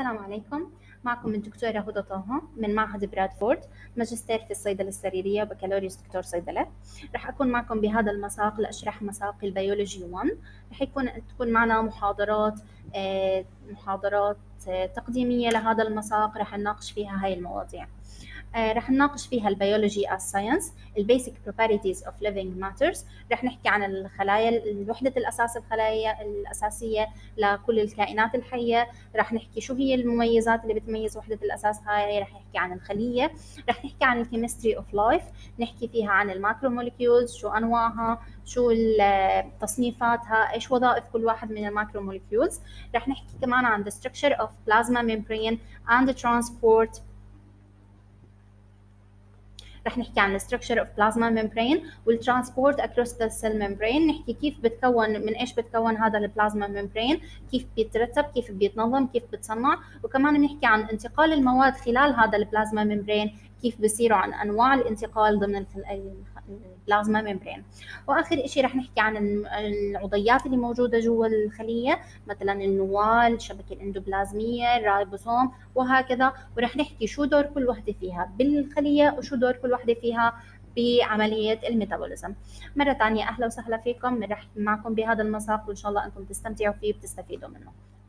السلام عليكم، معكم الدكتورة هدى طه من معهد برادفورد، ماجستير في الصيدلة السريرية وبكالوريوس دكتور صيدلة. رح أكون معكم بهذا المساق لأشرح مساق البيولوجي 1. رح تكون معنا محاضرات تقديمية لهذا المساق، رح نناقش فيها هاي المواضيع. رح نناقش فيها البيولوجي as science، البيسك properties of living matters، رح نحكي عن الخلايا، وحدة الأساس الخلايا الأساسية لكل الكائنات الحية، رح نحكي شو هي المميزات اللي بتميز وحدة الأساس هاي، رح نحكي عن الخلية، رح نحكي عن الكيمستري اوف لايف، نحكي فيها عن الماكروموليكيولز، شو أنواعها، شو تصنيفاتها، ايش وظائف كل واحد من الماكروموليكيولز، رح نحكي كمان عن the structure of plasma membrane and the transport. رح نحكي عن structure of plasma membrane والtransport across the cell membrane، نحكي كيف بتكون، من ايش بتكون هذا البلازما membrane، كيف بيترتب، كيف بيتنظم، كيف بتصنع، وكمان بنحكي عن انتقال المواد خلال هذا البلازما membrane، كيف بصيروا عن انواع الانتقال ضمن البلازما ممبرين. واخر شيء رح نحكي عن العضيات اللي موجوده جوا الخليه، مثلا النوال، الشبكه الاندوبلازميه، الرايبوسوم وهكذا، ورح نحكي شو دور كل وحده فيها بالخليه وشو دور كل وحده فيها بعمليه الميتابوليزم. مره ثانيه اهلا وسهلا فيكم، رح معكم بهذا المساق وان شاء الله انتم تستمتعوا فيه وتستفيدوا منه.